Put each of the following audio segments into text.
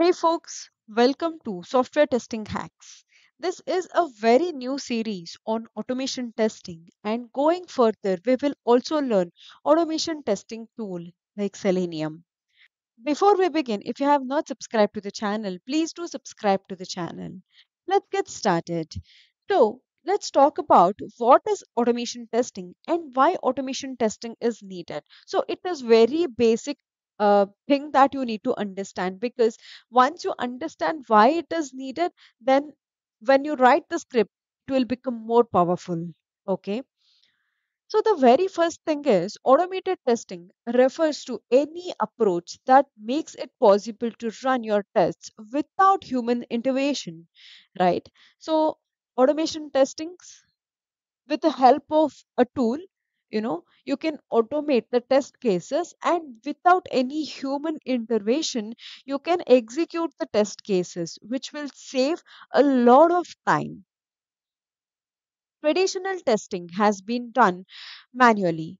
Hey folks, welcome to Software Testing Hacks. This is a very new series on automation testing, and going further, we will also learn automation testing tool like Selenium. Before we begin, if you have not subscribed to the channel, please do subscribe to the channel. Let's get started. So, let's talk about what is automation testing and why automation testing is needed. So, it is very basic thing that you need to understand, because once you understand why it is needed, then when you write the script, it will become more powerful. Okay. So the very first thing is, automated testing refers to any approach that makes it possible to run your tests without human intervention, right? So automation testings, with the help of a tool, you can automate the test cases, and without any human intervention, you can execute the test cases, which will save a lot of time. Traditional testing has been done manually.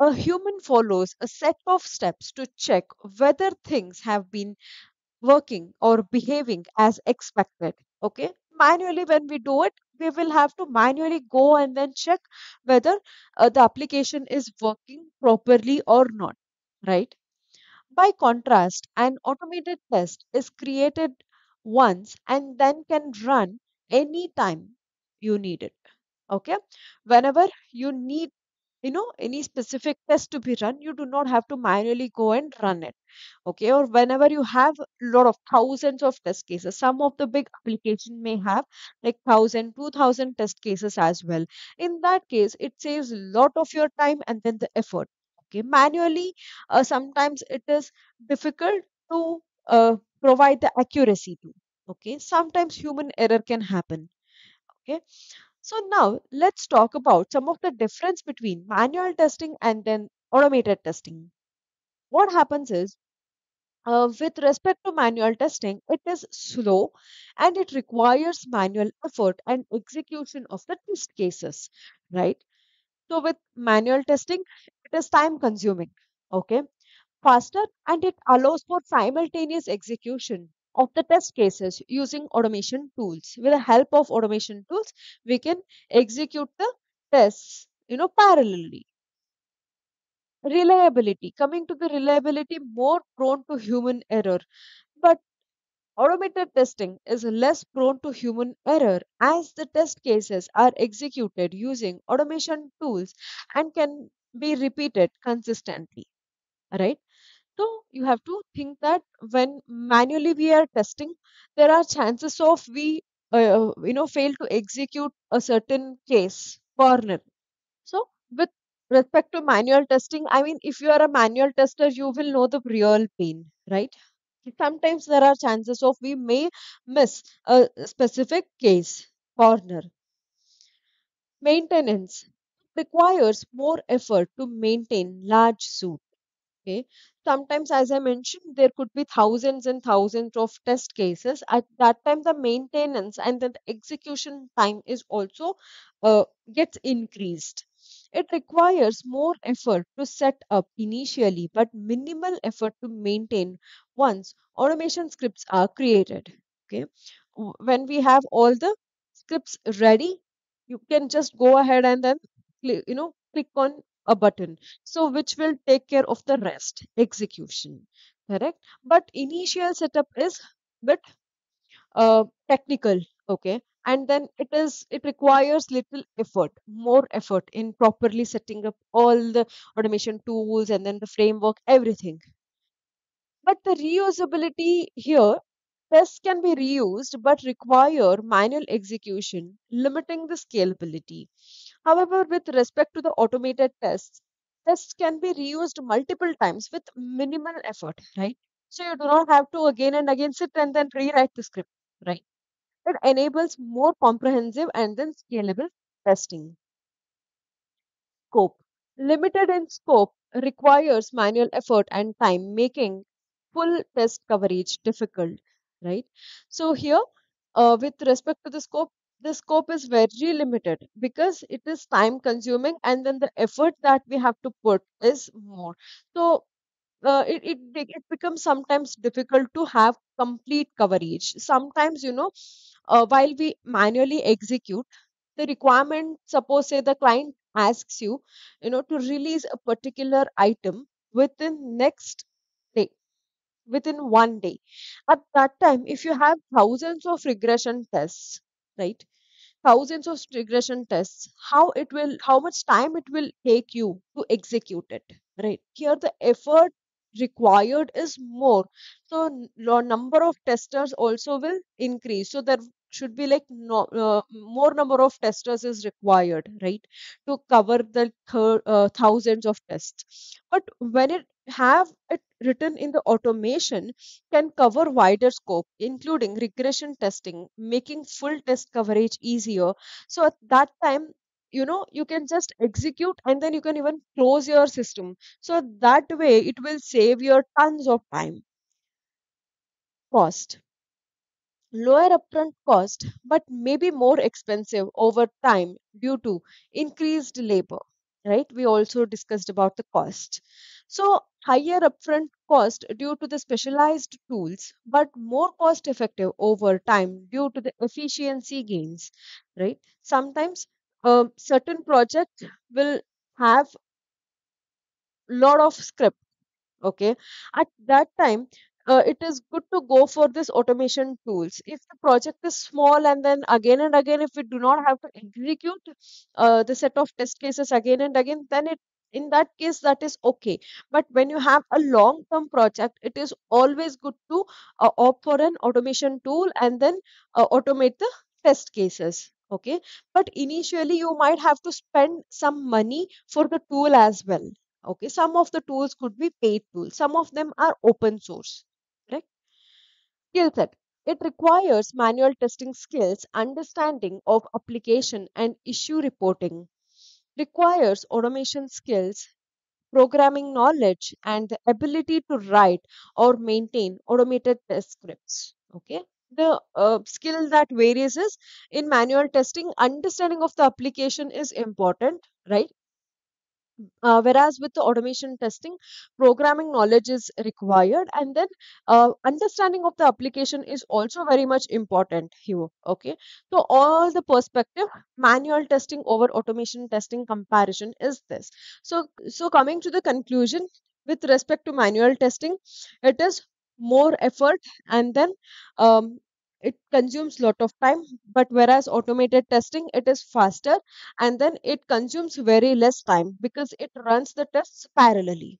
A human follows a set of steps to check whether things have been working or behaving as expected. Okay. Manually, when we do it, we will have to manually go and then check whether the application is working properly or not, right? By contrast, an automated test is created once and then can run any time you need it, okay? Whenever you need, any specific test to be run, you do not have to manually go and run it, okay? Or whenever you have a lot of thousands of test cases, some of the big applications may have like 1,000, 2,000 test cases as well. In that case, it saves a lot of your time and then the effort, okay? Manually, sometimes it is difficult to provide the accuracy to, okay? Sometimes human error can happen, okay? So now let's talk about some of the difference between manual testing and then automated testing. What happens is, with respect to manual testing, it is slow and it requires manual effort and execution of the test cases, right? So with manual testing, it is time consuming, okay? Faster, and it allows for simultaneous execution of the test cases using automation tools. With the help of automation tools, we can execute the tests, parallelly. Reliability. Coming to the reliability, more prone to human error. But automated testing is less prone to human error, as the test cases are executed using automation tools and can be repeated consistently, right? So you have to think that when manually we are testing, there are chances of we, fail to execute a certain case corner. So with respect to manual testing, I mean, if you are a manual tester, you will know the real pain, right? Sometimes there are chances of we may miss a specific case corner. Maintenance requires more effort to maintain large suits. Okay. Sometimes, as I mentioned, there could be thousands and thousands of test cases. At that time, the maintenance and the execution time is also gets increased. It requires more effort to set up initially, but minimal effort to maintain once automation scripts are created. Okay, when we have all the scripts ready, you can just go ahead and then click on a button, so which will take care of the rest execution, correct? But initial setup is bit technical, okay, and then it requires little effort, more effort in properly setting up all the automation tools and then the framework, everything. But the reusability here, tests can be reused but require manual execution, limiting the scalability. However, with respect to the automated tests, tests can be reused multiple times with minimal effort, right? So you do not have to again and again sit and then rewrite the script, right? It enables more comprehensive and then scalable testing. Scope. Limited in scope requires manual effort and time, making full test coverage difficult, right? So here, with respect to the scope is very limited because it is time consuming, and then the effort that we have to put is more. So it becomes sometimes difficult to have complete coverage. Sometimes, while we manually execute the requirement, suppose say the client asks you, to release a particular item within 1 day. At that time, if you have thousands of regression tests, right? Thousands of regression tests, how much time it will take you to execute it, right? Here the effort required is more. So your number of testers also will increase. So there should be more number of testers is required, right? To cover the thousands of tests. But when it have it written in the automation, can cover wider scope, including regression testing, making full test coverage easier. So at that time, you can just execute and then you can even close your system. So that way it will save your tons of time. Cost. Lower upfront cost, but maybe more expensive over time due to increased labor, right? We also discussed about the cost. So higher upfront cost due to the specialized tools, but more cost effective over time due to the efficiency gains, right? Sometimes certain projects will have lot of script, okay? At that time, it is good to go for this automation tools. If the project is small and then again and again, if we do not have to execute the set of test cases again and again, then in that case, that is okay. But when you have a long-term project, it is always good to opt for an automation tool and then automate the test cases. Okay. But initially, you might have to spend some money for the tool as well. Okay. Some of the tools could be paid tools. Some of them are open source. Correct? Skill set. It requires manual testing skills, understanding of application and issue reporting. Requires automation skills, programming knowledge, and the ability to write or maintain automated test scripts. Okay. The skill that varies is in manual testing, understanding of the application is important, right? Whereas with the automation testing, programming knowledge is required, and then understanding of the application is also very much important here. Okay, so all the perspective, manual testing over automation testing comparison is this. So coming to the conclusion with respect to manual testing, it is more effort and then it consumes lot of time, but whereas automated testing, it is faster and then it consumes very less time because it runs the tests parallelly.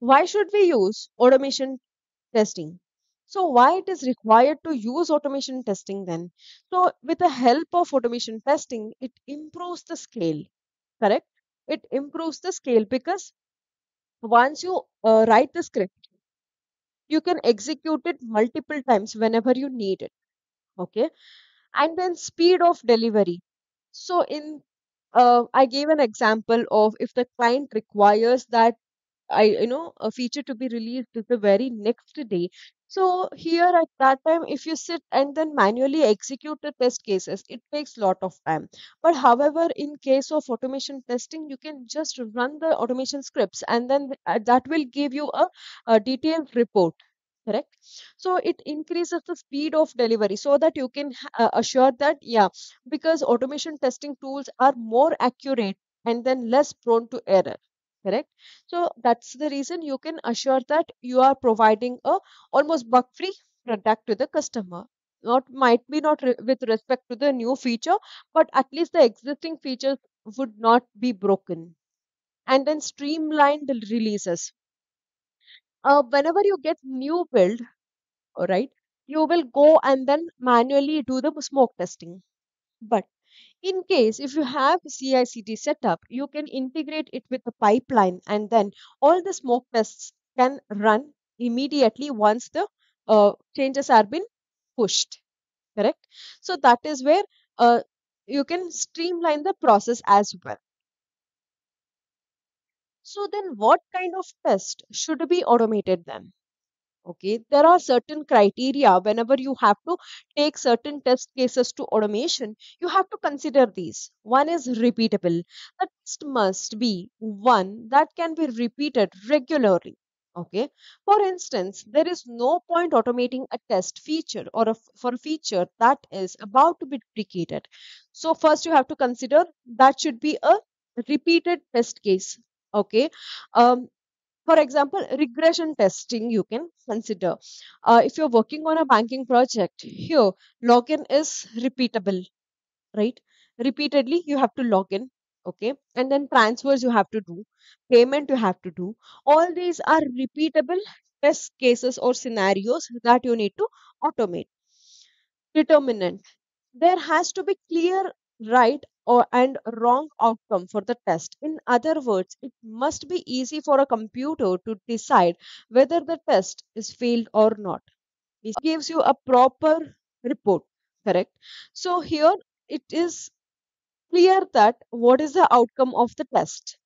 Why should we use automation testing? So why it is required to use automation testing then? So with the help of automation testing, it improves the scale, correct? It improves the scale because once you write the script, you can execute it multiple times whenever you need it, okay? And then speed of delivery. So I gave an example of if the client requires that a feature to be released the very next day. So here at that time, if you sit and then manually execute the test cases, it takes a lot of time. But however, in case of automation testing, you can just run the automation scripts and then that will give you a detailed report, correct? So it increases the speed of delivery so that you can assure that, yeah, because automation testing tools are more accurate and then less prone to error. Correct. So that's the reason you can assure that you are providing a almost bug-free product to the customer. Might be not with respect to the new feature, but at least the existing features would not be broken. And then streamlined releases. Whenever you get new build, all right, you will go and then manually do the smoke testing. But in case if you have CI/CD setup, you can integrate it with the pipeline and then all the smoke tests can run immediately once the changes are been pushed, correct? So that is where you can streamline the process as well. So then what kind of test should be automated then? Okay, there are certain criteria. Whenever you have to take certain test cases to automation, you have to consider these. One is repeatable. The test must be one that can be repeated regularly. Okay, for instance, there is no point automating a test feature or for a feature that is about to be duplicated. So first you have to consider that should be a repeated test case. Okay, for example, regression testing you can consider. If you're working on a banking project, here login is repeatable, right? Repeatedly you have to log in, okay? And then transfers you have to do, payment you have to do. All these are repeatable test cases or scenarios that you need to automate. Determinant. There has to be clear right and wrong outcome for the test. In other words, it must be easy for a computer to decide whether the test is failed or not. It gives you a proper report, correct? So here it is clear that what is the outcome of the test.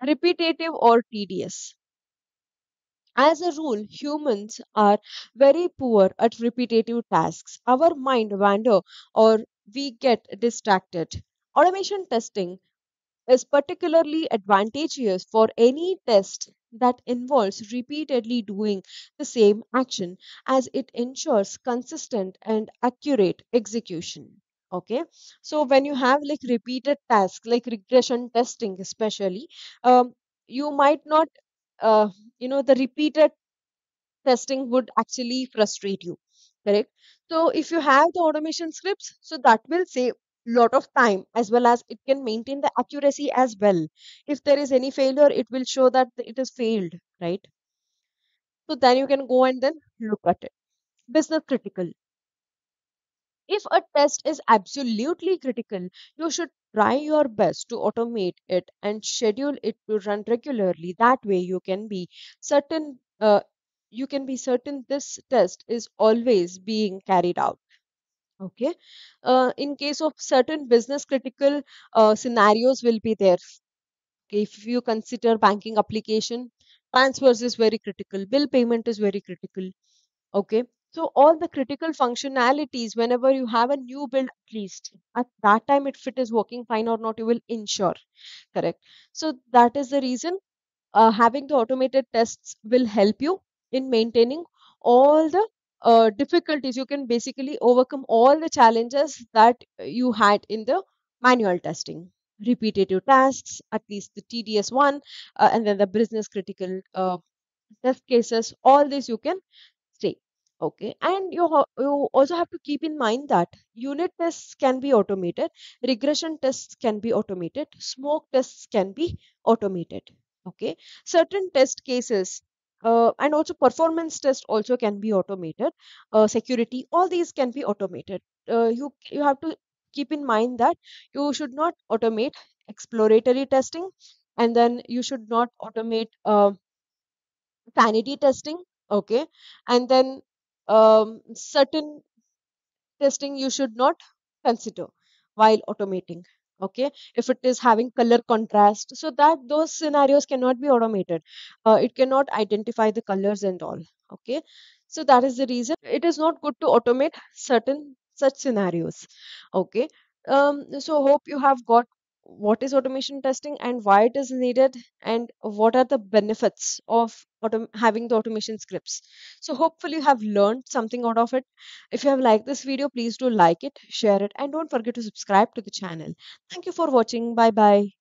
Repetitive or tedious. As a rule, humans are very poor at repetitive tasks. Our mind wander or we get distracted. Automation testing is particularly advantageous for any test that involves repeatedly doing the same action, as it ensures consistent and accurate execution. Okay, so when you have like repeated tasks, like regression testing especially, you might not the repeated testing would actually frustrate you, correct? So if you have the automation scripts, so that will save a lot of time, as well as it can maintain the accuracy as well. If there is any failure, it will show that it is failed, right? So then you can go and then look at it. Business critical. If a test is absolutely critical, you should try your best to automate it and schedule it to run regularly. That way you can be certain this test is always being carried out. Okay, in case of certain business critical scenarios will be there. Okay, if you consider banking application, transfers is very critical, bill payment is very critical. Okay, so all the critical functionalities, whenever you have a new build, at least at that time, if it is working fine or not, you will ensure, correct? So that is the reason having the automated tests will help you in maintaining all the difficulties. You can basically overcome all the challenges that you had in the manual testing. Repetitive tasks, at least the tedious one, and then the business critical test cases, all this you can stay. Okay, and you also have to keep in mind that unit tests can be automated, regression tests can be automated, smoke tests can be automated. Okay, certain test cases and also performance tests also can be automated, security, all these can be automated. You have to keep in mind that you should not automate exploratory testing, and then you should not automate sanity testing. Okay, and then certain testing you should not consider while automating. Okay, if it is having color contrast, so that those scenarios cannot be automated. It cannot identify the colors and all. Okay, so that is the reason it is not good to automate certain such scenarios. Okay, so hope you have got what is automation testing and why it is needed, and what are the benefits of having the automation scripts. So hopefully you have learned something out of it. If you have liked this video, please do like it, share it, and don't forget to subscribe to the channel. Thank you for watching. Bye bye.